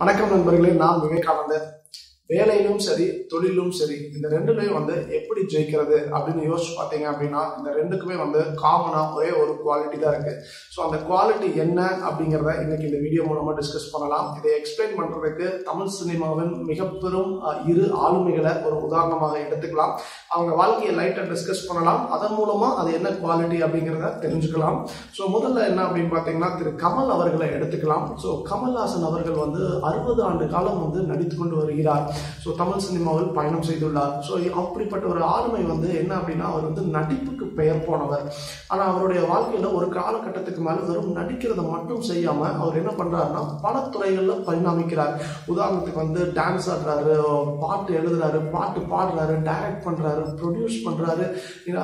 வணக்கம் நண்பர்களே, நான் விவேகானந்தர். வேலையிலும் சரி தொழிலும் சரி இந்த ரெண்டுலையும் வந்து எப்படி ஜெயிக்கிறது அப்படின்னு யோசிச்சு பார்த்தீங்க அப்படின்னா இந்த ரெண்டுக்குமே வந்து காமனாக ஒரே ஒரு குவாலிட்டி தான் இருக்குது. ஸோ அந்த குவாலிட்டி என்ன அப்படிங்கிறத இன்னைக்கு இந்த வீடியோ மூலமாக டிஸ்கஸ் பண்ணலாம். இதை எக்ஸ்பிளைன் பண்ணுறதுக்கு தமிழ் சினிமாவின் மிக பெரும் இரு ஆளுமைகளை ஒரு உதாரணமாக எடுத்துக்கலாம். அவங்க வாழ்க்கையை லைட்டாக டிஸ்கஸ் பண்ணலாம், அதன் மூலமாக அது என்ன குவாலிட்டி அப்படிங்கிறத தெரிஞ்சுக்கலாம். ஸோ முதல்ல என்ன அப்படின்னு பார்த்தீங்கன்னா திரு கமல் அவர்களை எடுத்துக்கலாம். ஸோ கமல்ஹாசன் அவர்கள் வந்து 60 ஆண்டு காலம் வந்து நடித்து கொண்டு வருகிறார். ஸோ தமிழ் சினிமாவில் பயணம் செய்துள்ளார். ஸோ அப்படிப்பட்ட ஒரு ஆளுமை வந்து என்ன அப்படின்னா அவர் வந்து நடிப்புக்கு பெயர் போனவர். ஆனால் அவருடைய வாழ்க்கையில் ஒரு காலகட்டத்துக்கு மேலே வெறும் நடிக்கிறத மட்டும் செய்யாமல் அவர் என்ன பண்ணுறாருன்னா பல துறைகளில் பரிணாமிக்கிறார். உதாரணத்துக்கு வந்து டான்ஸ் ஆடுறாரு, பாட்டு எழுதுறாரு, பாட்டு பாடுறாரு, டைரக்ட் பண்ணுறாரு, ப்ரொடியூஸ் பண்ணுறாரு.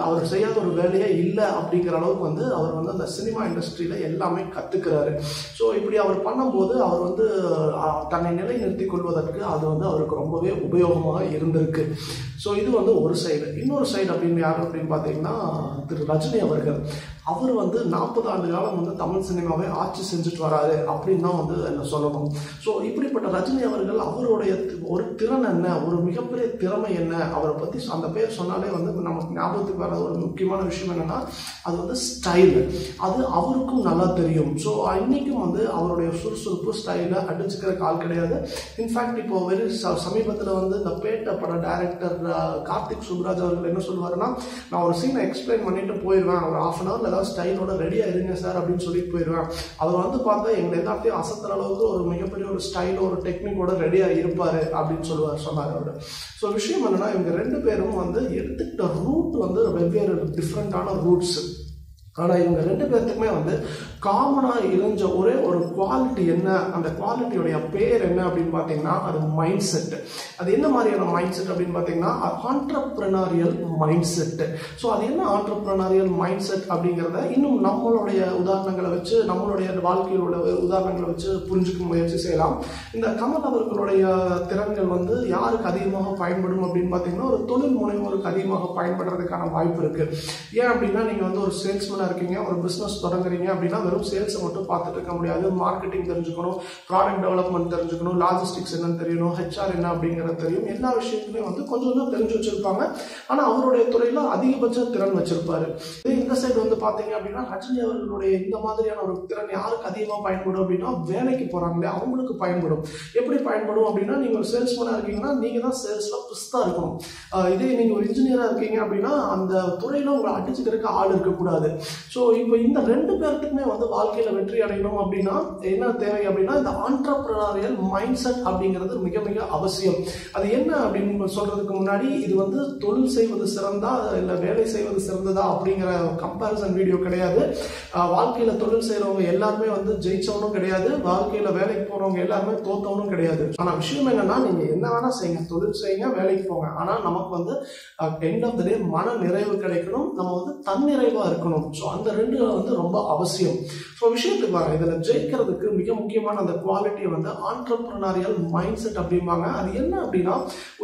அவர் செய்யாத ஒரு வேலையே இல்லை அப்படிங்கிற அளவுக்கு வந்து அவர் வந்து அந்த சினிமா இண்டஸ்ட்ரியில் எல்லாமே கற்றுக்கிறாரு. ஸோ இப்படி அவர் பண்ணும்போது அவர் வந்து தன்னை நிலைநிறுத்திக் கொள்வதற்கு அது வந்து அவருக்கு ரொம்பவே உபயோகமாக இருந்திருக்கு. ஸோ இது வந்து ஒரு சைடு. இன்னொரு சைடு அப்படின்னு யார் அப்படின்னு பார்த்தீங்கன்னா திரு ரஜினி அவர்கள். அவர் வந்து 40 ஆண்டு காலம் வந்து தமிழ் சினிமாவை ஆட்சி செஞ்சுட்டு வராரு அப்படின்னு தான் வந்து என்ன சொல்லணும். ஸோ இப்படிப்பட்ட ரஜினி அவர்கள் அவருடைய ஒரு திறன் என்ன, ஒரு மிகப்பெரிய திறமை என்ன, அவரை பற்றி அந்த பேர் சொன்னாலே வந்து நமக்கு ஞாபகத்துக்கு வர ஒரு முக்கியமான விஷயம் என்னென்னா அது வந்து ஸ்டைல். அது அவருக்கும் நல்லா தெரியும். ஸோ இன்றைக்கும் வந்து அவருடைய சுறுசுறுப்பு ஸ்டைலை அடிச்சுக்கிற கால் கிடையாது. இன்ஃபேக்ட் இப்போது சமீபத்தில் வந்து இந்த பேட்ட பட டைரக்டர் கார்த்திக் சுப்ராஜ் அவர்கள் என்ன சொல்லுவாருன்னா, நான் ஒரு சீனை எக்ஸ்பிளைன் பண்ணிட்டு போயிடுவேன், ஒரு ஹாஃப் அன் ஹவரில் ஏதாவது ஸ்டைலோட ரெடியாக இருங்க சார் அப்படின்னு சொல்லி போயிடுவேன். அவர் வந்து பார்த்தா எங்களை எல்லாத்தையும் அசத்துற அளவுக்கு ஒரு மிகப்பெரிய ஒரு ஸ்டைலோ ஒரு டெக்னிக்கோட ரெடியாக இருப்பார் அப்படின்னு சொன்னார் அவர். ஸோ விஷயம் என்னன்னா இவங்க ரெண்டு பேரும் வந்து எடுத்துக்கிட்ட ரூட் வந்து வெவ்வேறு டிஃப்ரெண்டான ரூட்ஸ். ஆனால் இவங்க ரெண்டு பேர்த்துக்குமே வந்து காமனாக இருந்த ஒரே ஒரு குவாலிட்டி என்ன, அந்த குவாலிட்டியோடைய பேர் என்ன அப்படின்னு பார்த்தீங்கன்னா அது மைண்ட் செட்டு. அது என்ன மாதிரியான மைண்ட் செட் அப்படின்னு பார்த்தீங்கன்னா ஆண்டர்ப்ரனரியல் மைண்ட் செட்டு. ஸோ அது என்ன ஆண்டர்ப்ரனரியல் மைண்ட் செட் அப்படிங்கிறத இன்னும் நம்மளுடைய உதாரணங்களை வச்சு, நம்மளுடைய வாழ்க்கையில் உள்ள உதாரணங்களை வச்சு புரிஞ்சுக்க முயற்சி செய்யலாம். இந்த கமல் அவர்களுடைய திறன்கள் வந்து யாருக்கு அதிகமாக பயன்படும் அப்படின்னு பார்த்தீங்கன்னா ஒரு தொழில் முனைவோருக்கு அதிகமாக பயன்படுறதுக்கான வாய்ப்பு இருக்குது. ஏன் அப்படின்னா நீங்கள் வந்து ஒரு சேல்ஸ்மேன் இருக்கீங்க, ஒரு பிசினஸ் தொடங்குறீங்க அப்படின்னா வெறும் சேல்ஸை மட்டும் பார்த்துட்டு இருக்க முடியாது. மார்க்கெட்டிங் தெரிஞ்சுக்கணும், ப்ராடக்ட் டெவலப்மெண்ட் தெரிஞ்சுக்கணும், லாஜிஸ்டிக்ஸ் என்னன்னு தெரியணும், ஹெச்ஆர் என்ன அப்படிங்கிறது தெரியும். எல்லா விஷயத்துலையும் வந்து கொஞ்சம் தான் தெரிஞ்சு வச்சிருப்பாங்க. ஆனால் அவருடைய துறையில் அதிகபட்ச திறன் வச்சிருப்பாரு. இந்த சைடு வந்து பார்த்தீங்க அப்படின்னா ரஜினி அவர்களுடைய இந்த மாதிரியான ஒரு திறன் யாருக்கு அதிகமாக பயன்படும் அப்படின்னா வேலைக்கு போறாங்களே அவங்களுக்கு பயன்படும். எப்படி பயன்படும் அப்படின்னா நீங்க ஒரு சேல்ஸ்மேனா இருக்கீங்கன்னா நீங்க தான் சேல்ஸ்ல பிஸ்தா இருக்கணும். இதே நீங்க ஒரு இன்ஜினியரா இருக்கீங்க அப்படின்னா அந்த துறையில உங்களை அடிச்சுக்கிறதுக்கு ஆள் இருக்கக்கூடாது. ஸோ இப்போ இந்த ரெண்டு பேருக்குமே வந்து வாழ்க்கையில் வெற்றி அடையணும் அப்படின்னா என்ன தேவை அப்படின்னா இந்த ஆண்டர்ப்ரனரியல் மைண்ட் செட் அப்படிங்கிறது மிக மிக அவசியம். அது என்ன அப்படின்னு சொல்கிறதுக்கு முன்னாடி இது வந்து தொழில் செய்வது சிறந்தா இல்லை வேலை செய்வது சிறந்ததா அப்படிங்கிற கம்பேரிசன் வீடியோ கிடையாது. வாழ்க்கையில் தொழில் செய்கிறவங்க எல்லாருமே வந்து ஜெயிச்சவனும் கிடையாது, வாழ்க்கையில் வேலைக்கு போகிறவங்க எல்லாருமே தோத்தவனும் கிடையாது. ஆனால் விஷயம் என்னென்னா நீங்கள் என்ன வேணால் செய்யுங்க, தொழில் செய்யுங்க, வேலைக்கு போங்க, ஆனால் நமக்கு வந்து எண்ட் ஆஃப் த டே மன நிறைவு கிடைக்கணும், நம்ம வந்து தன்னிறைவாக இருக்கணும். ஸோ அந்த ரெண்டு வந்து ரொம்ப அவசியம். ஸோ விஷயத்துக்கு வர இதில் ஜெயிக்கிறதுக்கு மிக முக்கியமான அந்த குவாலிட்டி வந்து ஆண்டர்ப்ரனரியல் மைண்ட் செட் அப்படிம்பாங்க. அது என்ன அப்படின்னா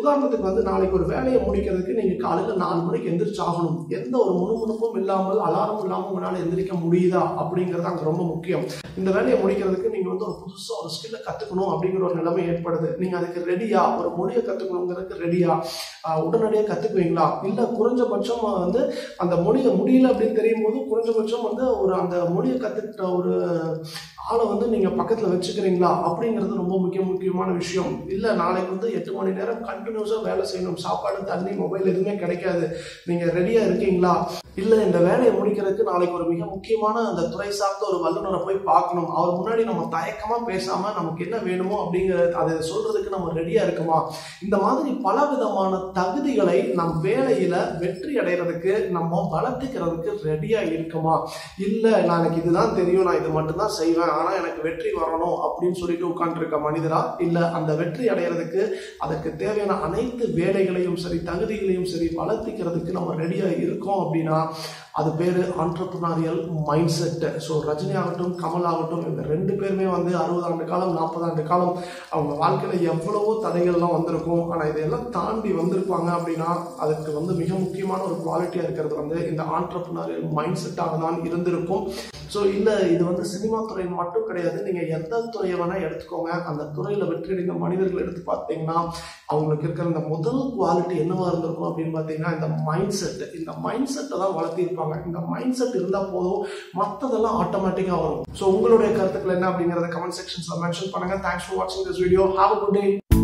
உதாரணத்துக்கு வந்து நாளைக்கு ஒரு வேலையை முடிக்கிறதுக்கு நீங்கள் காலையில் 4 மணிக்கு எந்திரிச்சு ஆகணும். எந்த ஒரு முணுமுணுப்பும் இல்லாமல் அலாரம் இல்லாமல் உங்களால் எந்திரிக்க முடியுதா அப்படிங்கிறது அங்கே ரொம்ப முக்கியம். இந்த வேலையை முடிக்கிறதுக்கு நீங்கள் வந்து ஒரு புதுசாக ஒரு ஸ்கில்லை கற்றுக்கணும் அப்படிங்கிற ஒரு நிலைமை ஏற்படுது. நீங்கள் அதுக்கு ரெடியா, ஒரு மொழியை கற்றுக்கணுங்கிறதுக்கு ரெடியா, உடனடியாக கற்றுக்குவீங்களா, இல்லை குறைஞ்சபட்சம் வந்து அந்த மொழியை முடியல அப்படின்னு தெரியும் போது குறைஞ்சபட்சம் வந்து ஒரு அந்த மொழியை கற்றுக்கிட்ட ஒரு ஆளை வந்து நீங்கள் பக்கத்தில் வச்சுக்கிறீங்களா அப்படிங்கிறது ரொம்ப முக்கியமான விஷயம். இல்லை நாளைக்கு வந்து 8 மணி நேரம் கண்டினியூஸாக வேலை செய்யணும், சாப்பாடு தண்ணி மொபைல் எதுவுமே கிடைக்காது, நீங்கள் ரெடியாக இருக்கீங்களா, இல்லை இந்த வேலையை முடிக்கிறதுக்கு நாளைக்கு ஒரு மிக முக்கியமான அந்த துறை சார்ந்த ஒரு வல்லுநரை போய் பார்க்கணும், அவர் முன்னாடி நம்ம தயக்கமாக பேசாமல் நமக்கு என்ன வேணுமோ அப்படிங்கிற அதை சொல்கிறதுக்கு நம்ம ரெடியாக இருக்குமா, இந்த மாதிரி பல விதமான தகுதிகளை நம் வேலையில் வெற்றி அடைகிறதுக்கு நம்ம வளர்த்துக்கிறதுக்கு ரெடியாக இருக்குமா, இல்லை நாளைக்கு இதுதான் தெரியும், நான் இது மட்டும்தான் செய்வேன், ஆனால் எனக்கு வெற்றி வரணும் அப்படின்னு சொல்லிட்டு உட்காந்துருக்க மனிதரா, இல்லை அந்த வெற்றி அடைகிறதுக்கு அதற்கு தேவையான அனைத்து வேலைகளையும் சரி தகுதிகளையும் சரி வளர்த்திக்கிறதுக்கு நம்ம ரெடியாக இருக்கோம் அப்படின்னா அது பேர் entrepreneurial mindset. So Rajini ஆகட்டும் கமல் ஆகட்டும் இந்த ரெண்டு பேருமே வந்து 60 ஆண்டு காலம் 40 ஆண்டு காலம் அவங்க வாழ்க்கையில் எவ்வளவோ தடைகள்லாம் வந்திருக்கும். ஆனால் இதையெல்லாம் தாண்டி வந்திருப்பாங்க அப்படின்னா அதுக்கு வந்து மிக முக்கியமான ஒரு குவாலிட்டியாக இருக்கிறது வந்து இந்த ஆண்டர்ப்ரனரியல் மைண்ட் செட்டாக தான் இருந்திருக்கும். ஸோ இல்லை இது வந்து சினிமா துறை மட்டும் கிடையாது, நீங்கள் எந்த துறையை வேணால் எடுத்துக்கோங்க, அந்த துறையில் வெற்றியடைந்த மனிதர்கள் எடுத்து பார்த்தீங்கன்னா அவங்களுக்கு இருக்கிற இந்த முதல் குவாலிட்டி என்னவாக இருந்திருக்கும் அப்படின்னு பார்த்தீங்கன்னா இந்த மைண்ட் செட். இந்த மைண்ட் செட்டை தான் வளர்த்திருப்பாங்க. இந்த மைண்ட் செட் இருந்தால் போதும், மற்றதெல்லாம் ஆட்டோமேட்டிக்காக வரும். ஸோ உங்களுடைய கருத்துக்கள் என்ன அப்படிங்கிறத கமெண்ட் செக்ஷன்ஸில் மென்ஷன் பண்ணுங்கள். தேங்க்ஸ் ஃபார் வாட்சிங் this video. Have a good day.